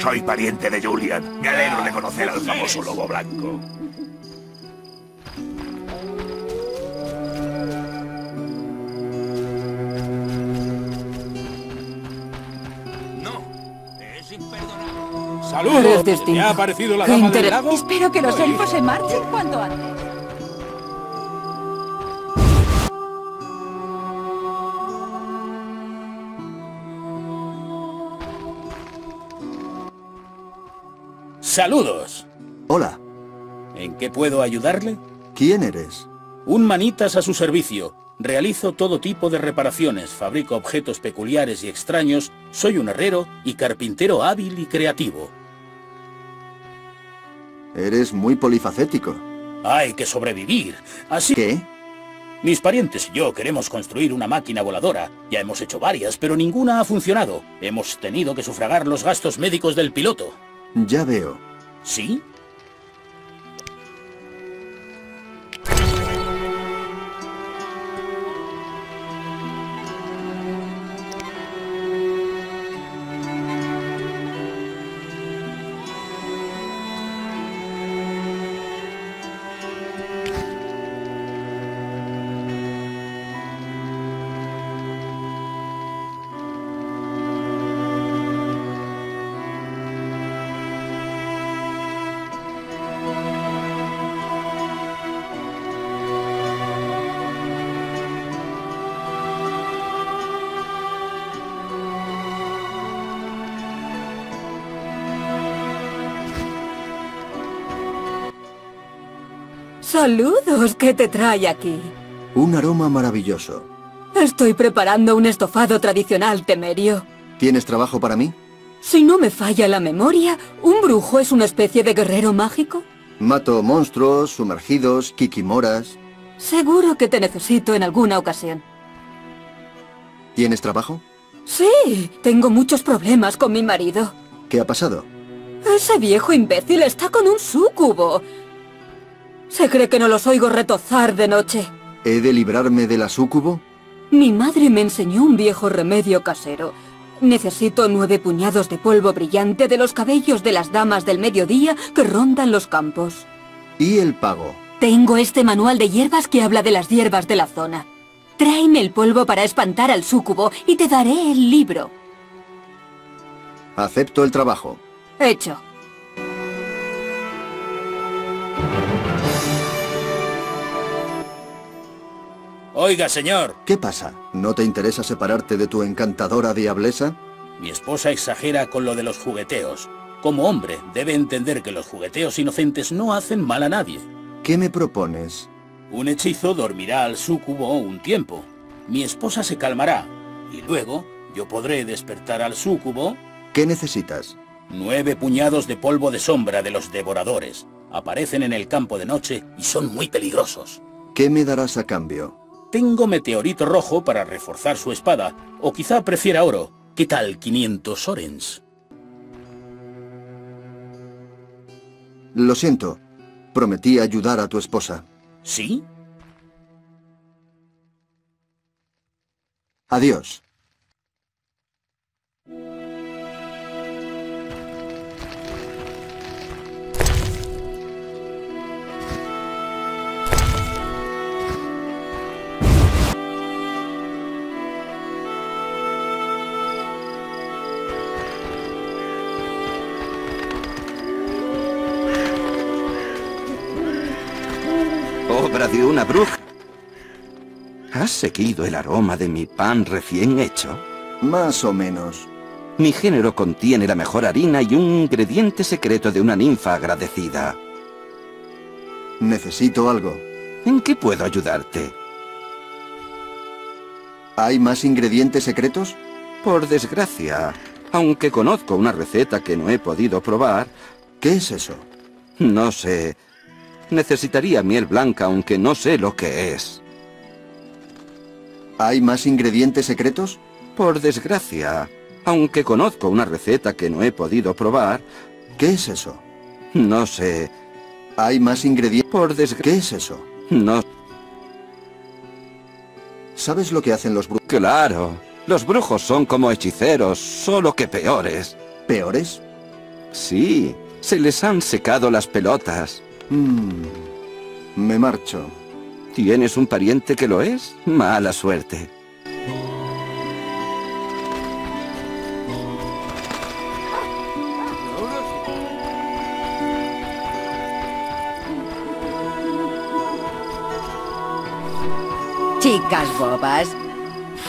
Soy pariente de Julian. Me alegro de conocer al famoso lobo blanco. ¡Saludos! ¿Te ha aparecido la dama del lago? Espero que los elfos se marchen cuanto antes. ¡Saludos! Hola. ¿En qué puedo ayudarle? ¿Quién eres? Un manitas a su servicio. Realizo todo tipo de reparaciones, fabrico objetos peculiares y extraños, soy un herrero y carpintero hábil y creativo. Eres muy polifacético. Hay que sobrevivir, así... ¿Qué? Mis parientes y yo queremos construir una máquina voladora. Ya hemos hecho varias, pero ninguna ha funcionado. Hemos tenido que sufragar los gastos médicos del piloto. Ya veo. ¿Sí? ¡Saludos! ¿Qué te trae aquí? Un aroma maravilloso. Estoy preparando un estofado tradicional temerio. ¿Tienes trabajo para mí? Si no me falla la memoria, ¿un brujo es una especie de guerrero mágico? Mato monstruos, sumergidos, kikimoras... Seguro que te necesito en alguna ocasión. ¿Tienes trabajo? Sí, tengo muchos problemas con mi marido. ¿Qué ha pasado? Ese viejo imbécil está con un súcubo. Se cree que no los oigo retozar de noche. ¿He de librarme de la súcubo? Mi madre me enseñó un viejo remedio casero. Necesito 9 puñados de polvo brillante de los cabellos de las damas del mediodía que rondan los campos. ¿Y el pago? Tengo este manual de hierbas que habla de las hierbas de la zona. Tráeme el polvo para espantar al súcubo y te daré el libro. Acepto el trabajo. Hecho. Oiga, señor. ¿Qué pasa? ¿No te interesa separarte de tu encantadora diablesa? Mi esposa exagera con lo de los jugueteos. Como hombre, debe entender que los jugueteos inocentes no hacen mal a nadie. ¿Qué me propones? Un hechizo dormirá al súcubo un tiempo. Mi esposa se calmará. Y luego, yo podré despertar al súcubo... ¿Qué necesitas? 9 puñados de polvo de sombra de los devoradores. Aparecen en el campo de noche y son muy peligrosos. ¿Qué me darás a cambio? Tengo meteorito rojo para reforzar su espada, o quizá prefiera oro. ¿Qué tal 500 orens? Lo siento. Prometí ayudar a tu esposa. ¿Sí? Adiós. De una bruja. ¿Has seguido el aroma de mi pan recién hecho? Más o menos. Mi género contiene la mejor harina y un ingrediente secreto de una ninfa agradecida. Necesito algo. ¿En qué puedo ayudarte? ¿Hay más ingredientes secretos? Por desgracia, aunque conozco una receta que no he podido probar... ¿Qué es eso? No sé... Necesitaría miel blanca, aunque no sé lo que es. ¿Hay más ingredientes secretos? Por desgracia, aunque conozco una receta que no he podido probar... ¿Qué es eso? No sé. ¿Hay más ingredientes? Por desgracia... ¿Qué es eso? No... ¿Sabes lo que hacen los brujos? Claro, los brujos son como hechiceros, solo que peores. ¿Peores? Sí, se les han secado las pelotas. Me marcho. ¿Tienes un pariente que lo es? Mala suerte. Chicas bobas,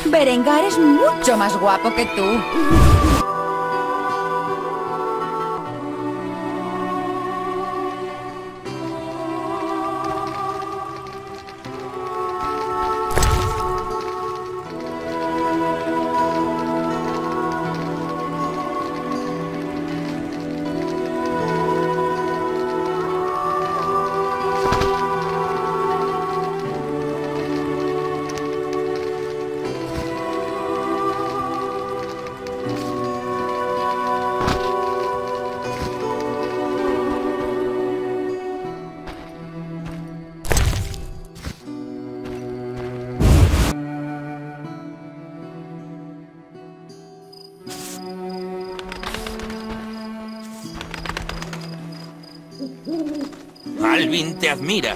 Berengar es mucho más guapo que tú. Alvin te admira.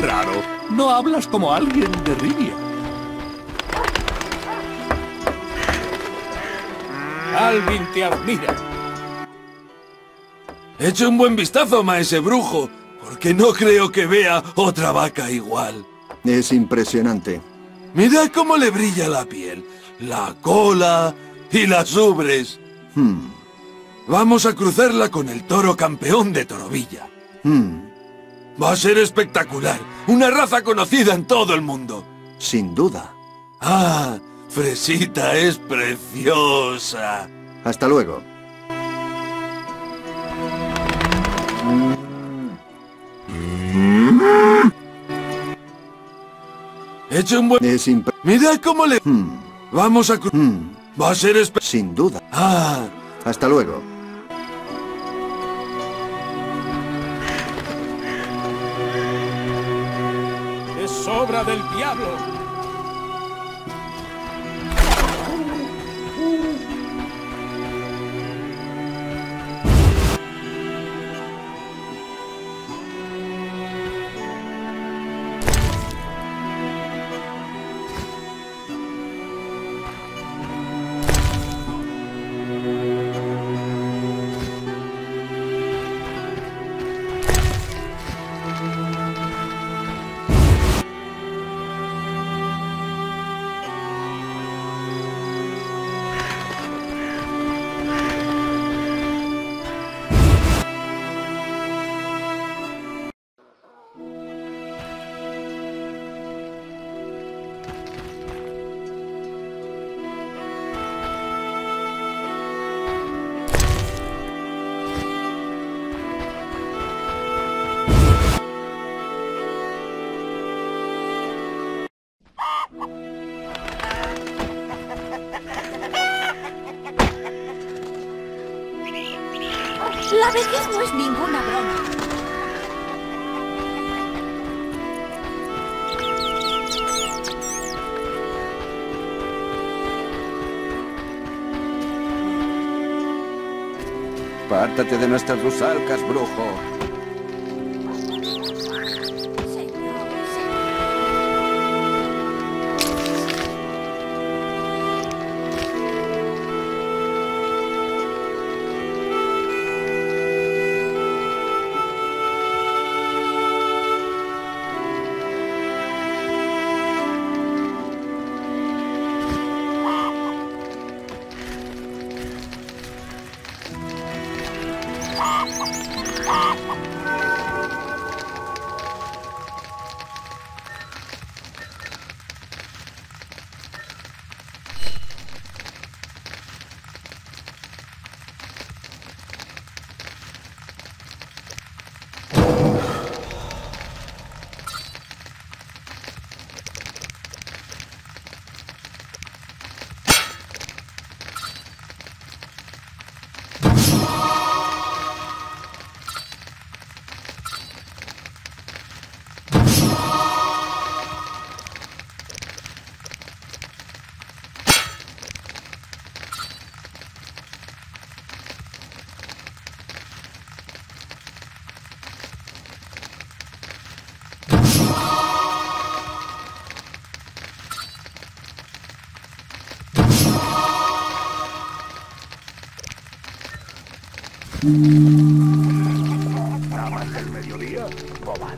Raro, no hablas como alguien de Rivia. Alvin te admira. Eche un buen vistazo, maese brujo, porque no creo que vea otra vaca igual. Es impresionante. Mira cómo le brilla la piel, la cola y las ubres. Vamos a cruzarla con el toro campeón de Torovilla. Va a ser espectacular. Una raza conocida en todo el mundo. Sin duda. Ah, Fresita es preciosa. Hasta luego. Hecho un buen... Mira cómo le... Vamos a... Va a ser espectacular. Sin duda. Ah, hasta luego. ¡Obra del diablo! La vejez no es ninguna broma. Pártate de nuestras rusalcas, brujo. son bobadas.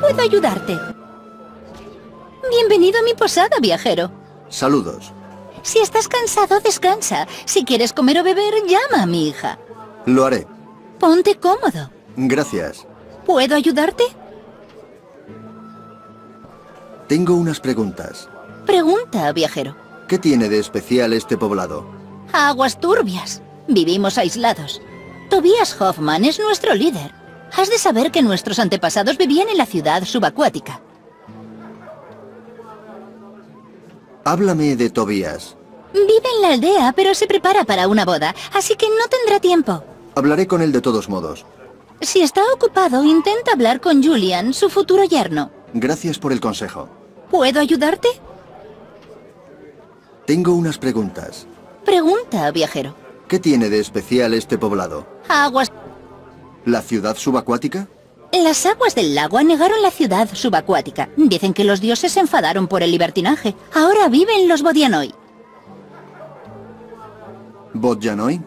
¿Puedo ayudarte? Bienvenido a mi posada, viajero. Saludos. Si estás cansado, descansa. Si quieres comer o beber, llama a mi hija. Lo haré. Ponte cómodo. Gracias. ¿Puedo ayudarte? Tengo unas preguntas. Pregunta, viajero. ¿Qué tiene de especial este poblado? Aguas turbias. Vivimos aislados. Tobias Hoffman es nuestro líder. Has de saber que nuestros antepasados vivían en la ciudad subacuática. Háblame de Tobias. Vive en la aldea, pero se prepara para una boda, así que no tendrá tiempo. Hablaré con él de todos modos. Si está ocupado, intenta hablar con Julian, su futuro yerno. Gracias por el consejo. ¿Puedo ayudarte? Tengo unas preguntas. Pregunta, viajero. ¿Qué tiene de especial este poblado? Aguas. ¿La ciudad subacuática? Las aguas del lago anegaron la ciudad subacuática. Dicen que los dioses se enfadaron por el libertinaje. Ahora viven los Bodianoi. ¿Bodianoi?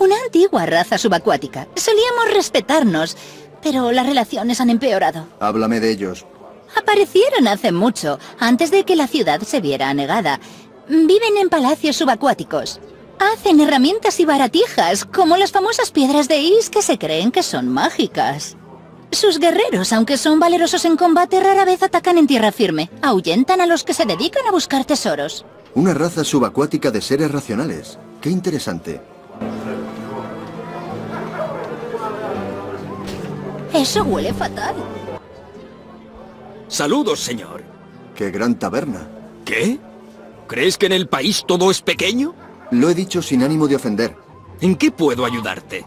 Una antigua raza subacuática. Solíamos respetarnos, pero las relaciones han empeorado. Háblame de ellos. Aparecieron hace mucho, antes de que la ciudad se viera anegada. Viven en palacios subacuáticos. Hacen herramientas y baratijas, como las famosas piedras de Is que se creen que son mágicas. Sus guerreros, aunque son valerosos en combate, rara vez atacan en tierra firme. Ahuyentan a los que se dedican a buscar tesoros. Una raza subacuática de seres racionales. ¡Qué interesante! Eso huele fatal. Saludos, señor. ¡Qué gran taberna! ¿Qué? ¿Crees que en el país todo es pequeño? Lo he dicho sin ánimo de ofender. ¿En qué puedo ayudarte?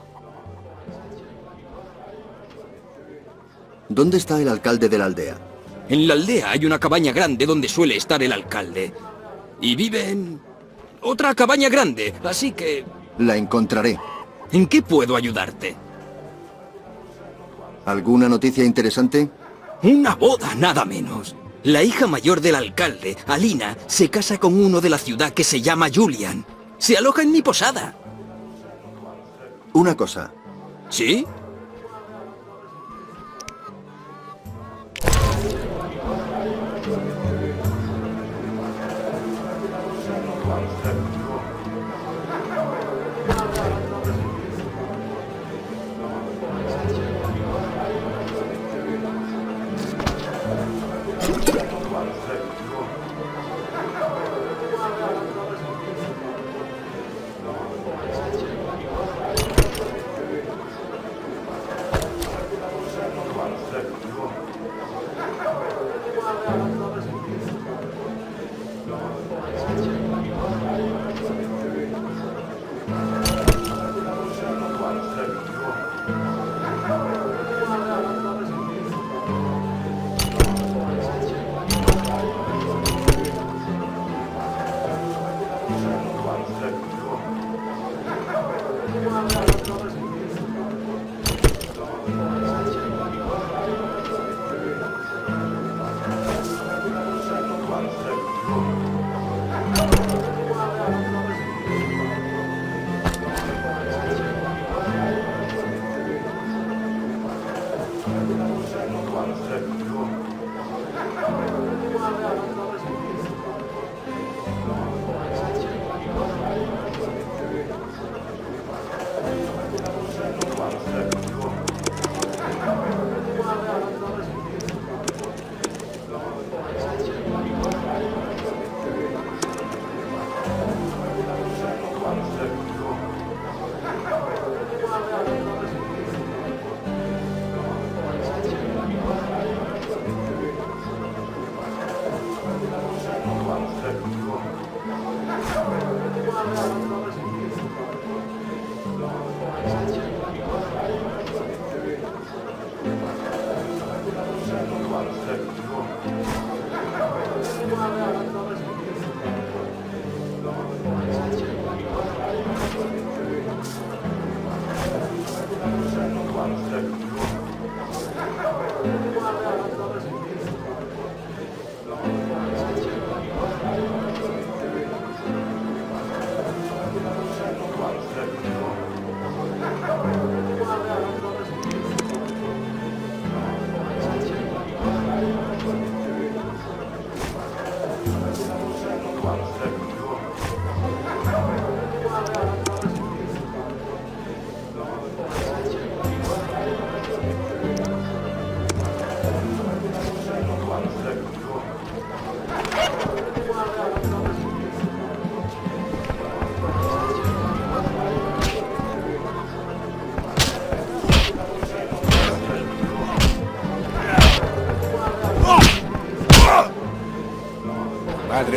¿Dónde está el alcalde de la aldea? En la aldea hay una cabaña grande donde suele estar el alcalde. Y vive en otra cabaña grande, así que... La encontraré. ¿En qué puedo ayudarte? ¿Alguna noticia interesante? Una boda, nada menos. La hija mayor del alcalde, Alina, se casa con uno de la ciudad que se llama Julian. Se aloja en mi posada. Una cosa. ¿Sí?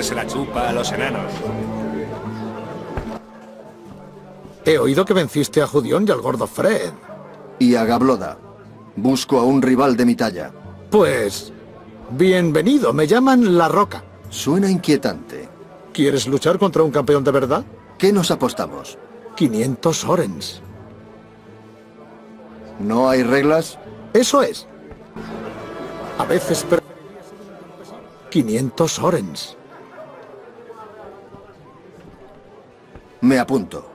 que se la chupa a los enanos. He oído que venciste a Judión y al gordo Fred. Y a Gabloda. Busco a un rival de mi talla. Pues... bienvenido, me llaman La Roca. Suena inquietante. ¿Quieres luchar contra un campeón de verdad? ¿Qué nos apostamos? 500 orens. ¿No hay reglas? Eso es. A veces... 500 orens. Me apunto.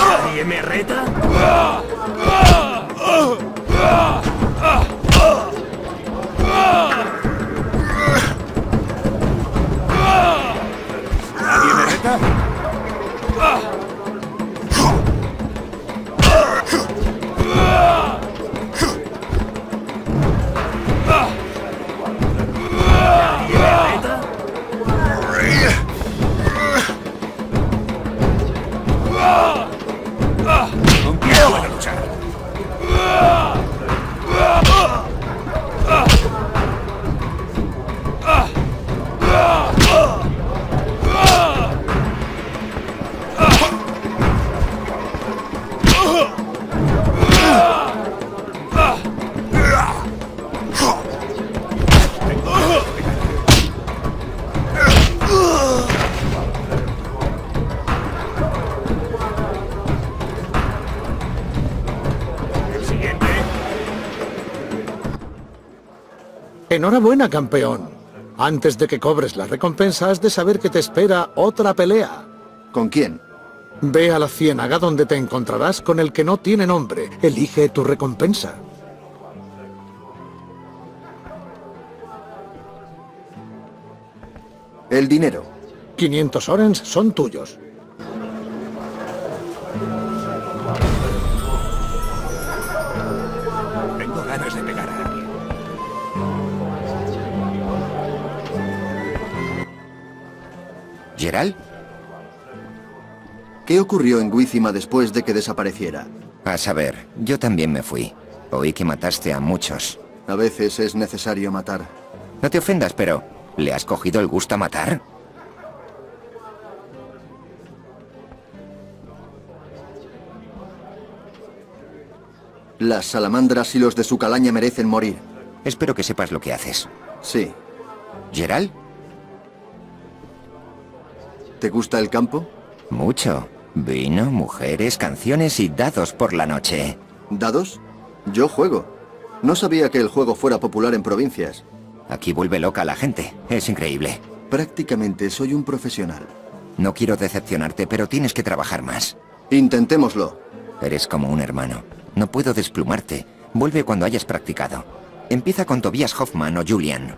¿Nadie me reta? ¿Nadie me reta? Enhorabuena, campeón. Antes de que cobres la recompensa, has de saber que te espera otra pelea. ¿Con quién? Ve a la ciénaga donde te encontrarás con el que no tiene nombre. Elige tu recompensa. El dinero. 500 orens son tuyos. Tengo ganas de pegar. ¿Geralt? ¿Qué ocurrió en Wyzima después de que desapareciera? A saber, yo también me fui. Oí que mataste a muchos. A veces es necesario matar. No te ofendas, pero... ¿le has cogido el gusto a matar? Las salamandras y los de su calaña merecen morir. Espero que sepas lo que haces. Sí. ¿Geralt? ¿Te gusta el campo? Mucho. Vino, mujeres, canciones y dados por la noche. ¿Dados? Yo juego. No sabía que el juego fuera popular en provincias. Aquí vuelve loca la gente. Es increíble. Prácticamente soy un profesional. No quiero decepcionarte, pero tienes que trabajar más. Intentémoslo. Eres como un hermano. No puedo desplumarte. Vuelve cuando hayas practicado. Empieza con Tobias Hoffman o Julian.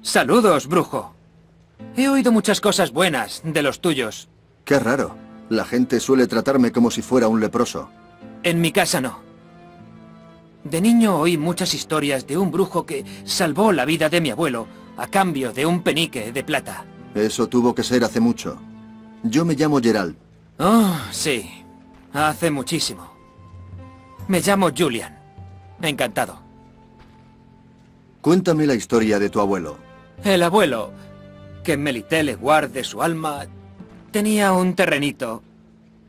¡Saludos, brujo! He oído muchas cosas buenas de los tuyos. Qué raro. La gente suele tratarme como si fuera un leproso. En mi casa no. De niño oí muchas historias de un brujo que salvó la vida de mi abuelo a cambio de un penique de plata. Eso tuvo que ser hace mucho. Yo me llamo Geralt. Oh, sí. Hace muchísimo. Me llamo Julian. Encantado. Cuéntame la historia de tu abuelo. El abuelo, que Melitele guarde su alma, tenía un terrenito,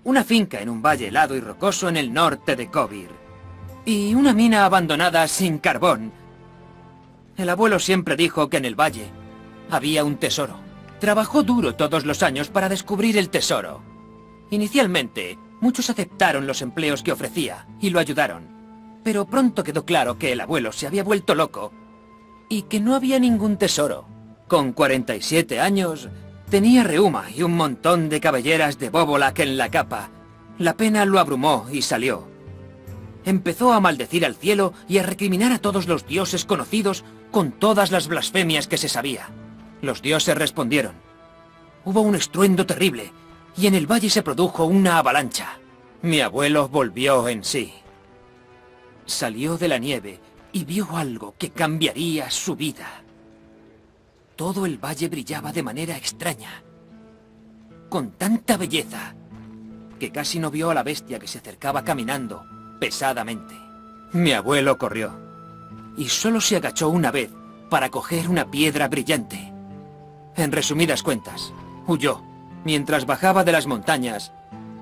una finca en un valle helado y rocoso en el norte de Cobir, y una mina abandonada sin carbón. El abuelo siempre dijo que en el valle había un tesoro. Trabajó duro todos los años para descubrir el tesoro. Inicialmente, muchos aceptaron los empleos que ofrecía y lo ayudaron, pero pronto quedó claro que el abuelo se había vuelto loco y que no había ningún tesoro. Con 47 años, tenía reuma y un montón de cabelleras de bóvolak en la capa. La pena lo abrumó y salió. Empezó a maldecir al cielo y a recriminar a todos los dioses conocidos con todas las blasfemias que se sabía. Los dioses respondieron. Hubo un estruendo terrible y en el valle se produjo una avalancha. Mi abuelo volvió en sí. Salió de la nieve y vio algo que cambiaría su vida. Todo el valle brillaba de manera extraña. con tanta belleza, que casi no vio a la bestia que se acercaba caminando pesadamente. Mi abuelo corrió, y solo se agachó una vez para coger una piedra brillante. En resumidas cuentas, huyó. Mientras bajaba de las montañas,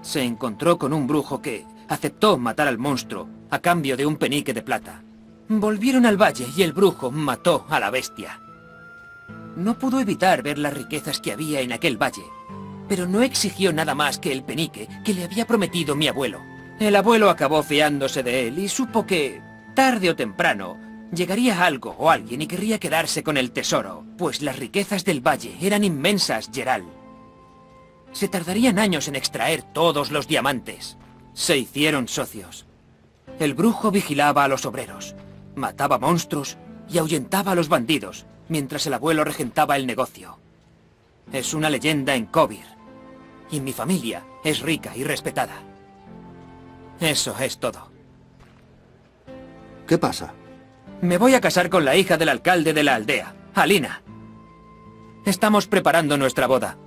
se encontró con un brujo que aceptó matar al monstruo a cambio de un penique de plata. Volvieron al valle y el brujo mató a la bestia. No pudo evitar ver las riquezas que había en aquel valle, pero no exigió nada más que el penique que le había prometido mi abuelo. El abuelo acabó fiándose de él y supo que, tarde o temprano, llegaría algo o alguien y querría quedarse con el tesoro, pues las riquezas del valle eran inmensas, Geralt. Se tardarían años en extraer todos los diamantes. Se hicieron socios. El brujo vigilaba a los obreros, mataba monstruos y ahuyentaba a los bandidos, mientras el abuelo regentaba el negocio. Es una leyenda en Cobir, y mi familia es rica y respetada. Eso es todo. ¿Qué pasa? Me voy a casar con la hija del alcalde de la aldea, Alina. Estamos preparando nuestra boda.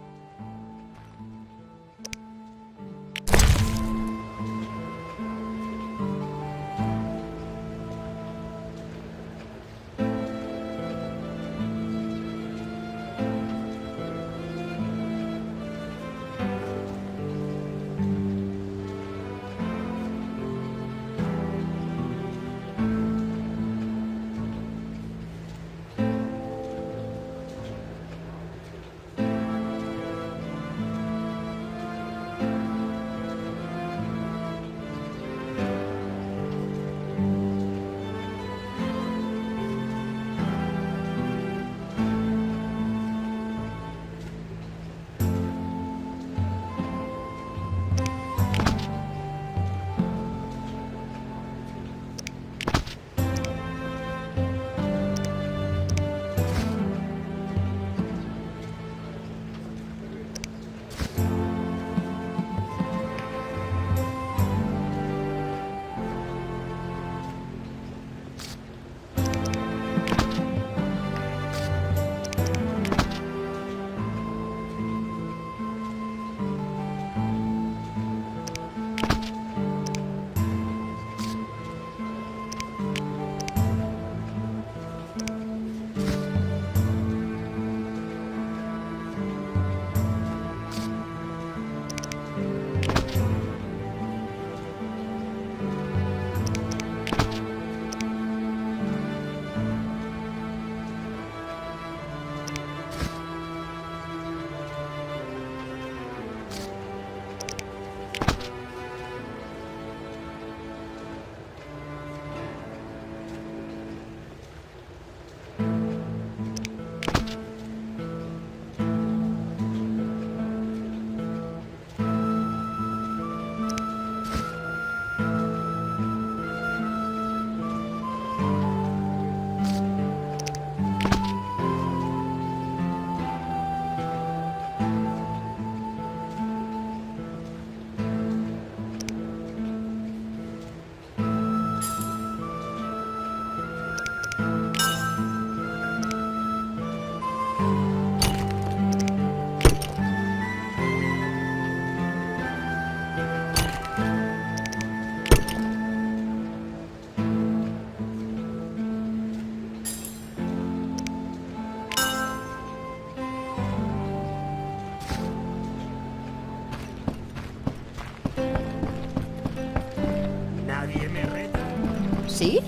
¿Sí?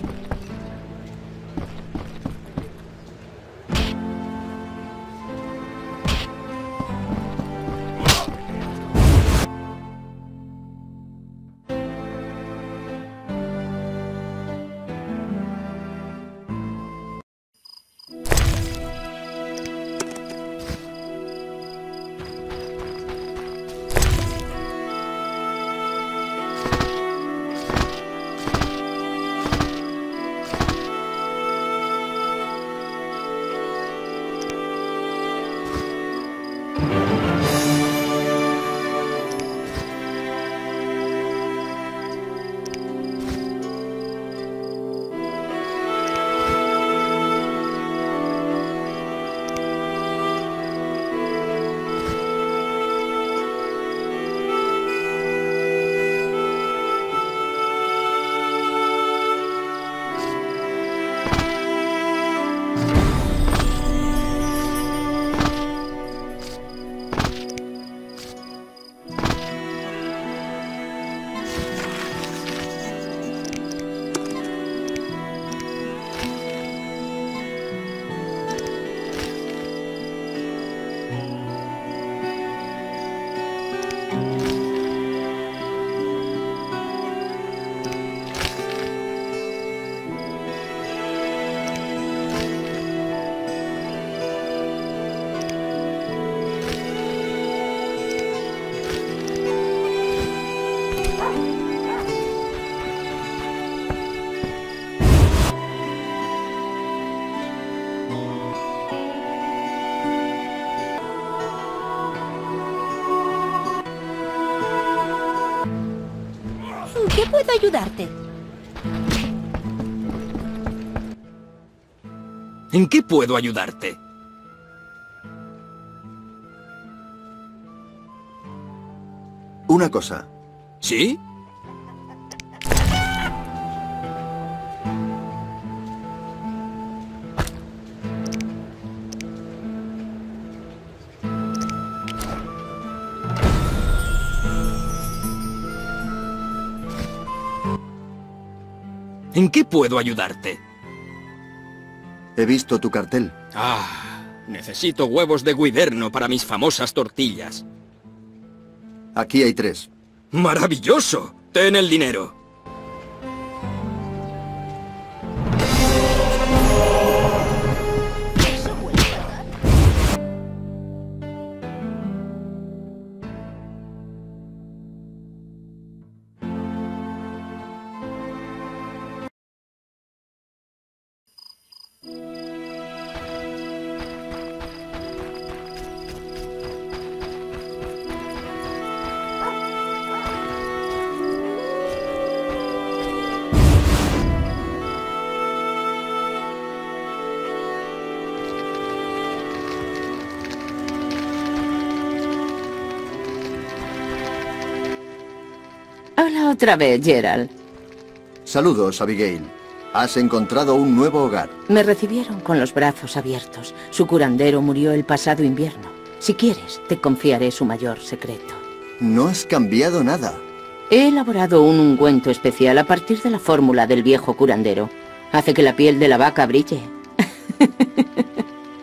qué puedo ayudarte? ¿En qué puedo ayudarte? Una cosa. ¿Sí? ¿En qué puedo ayudarte? He visto tu cartel. Ah, necesito huevos de guiverno para mis famosas tortillas. Aquí hay 3. ¡Maravilloso! ¡Ten el dinero! Otra vez, Geralt. Saludos, Abigail. Has encontrado un nuevo hogar. Me recibieron con los brazos abiertos. Su curandero murió el pasado invierno. Si quieres, te confiaré su mayor secreto. No has cambiado nada. He elaborado un ungüento especial a partir de la fórmula del viejo curandero. Hace que la piel de la vaca brille.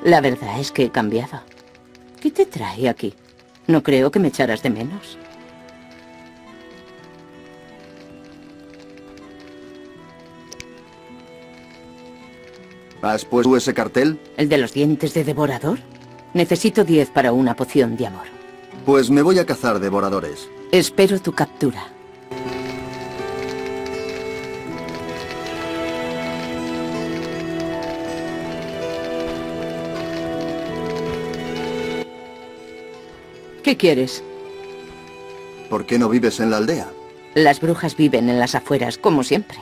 La verdad es que he cambiado. ¿Qué te trae aquí? No creo que me echaras de menos. ¿Has puesto ese cartel? ¿El de los dientes de devorador? Necesito 10 para una poción de amor. Pues me voy a cazar devoradores. Espero tu captura. ¿Qué quieres? ¿Por qué no vives en la aldea? Las brujas viven en las afueras, como siempre.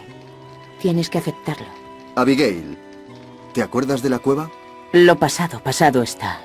Tienes que aceptarlo. Abigail... ¿Te acuerdas de la cueva? Lo pasado, pasado está.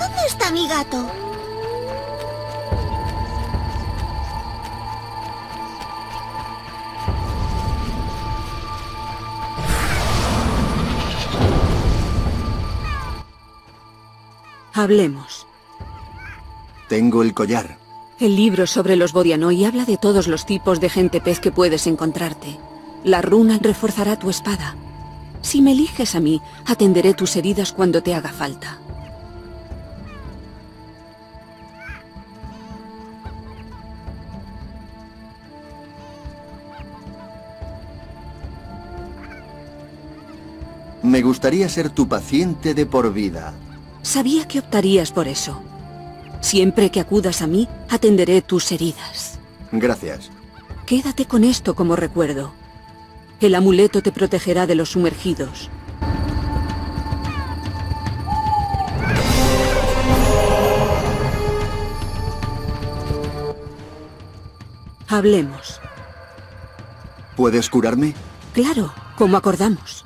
¿Dónde está mi gato? Hablemos. Tengo el collar. El libro sobre los Bodianoi habla de todos los tipos de gente pez que puedes encontrarte. La runa reforzará tu espada. Si me eliges a mí, atenderé tus heridas cuando te haga falta. Me gustaría ser tu paciente de por vida. Sabía que optarías por eso. Siempre que acudas a mí, atenderé tus heridas. Gracias. Quédate con esto como recuerdo. El amuleto te protegerá de los sumergidos. Hablemos. ¿Puedes curarme? Claro, como acordamos.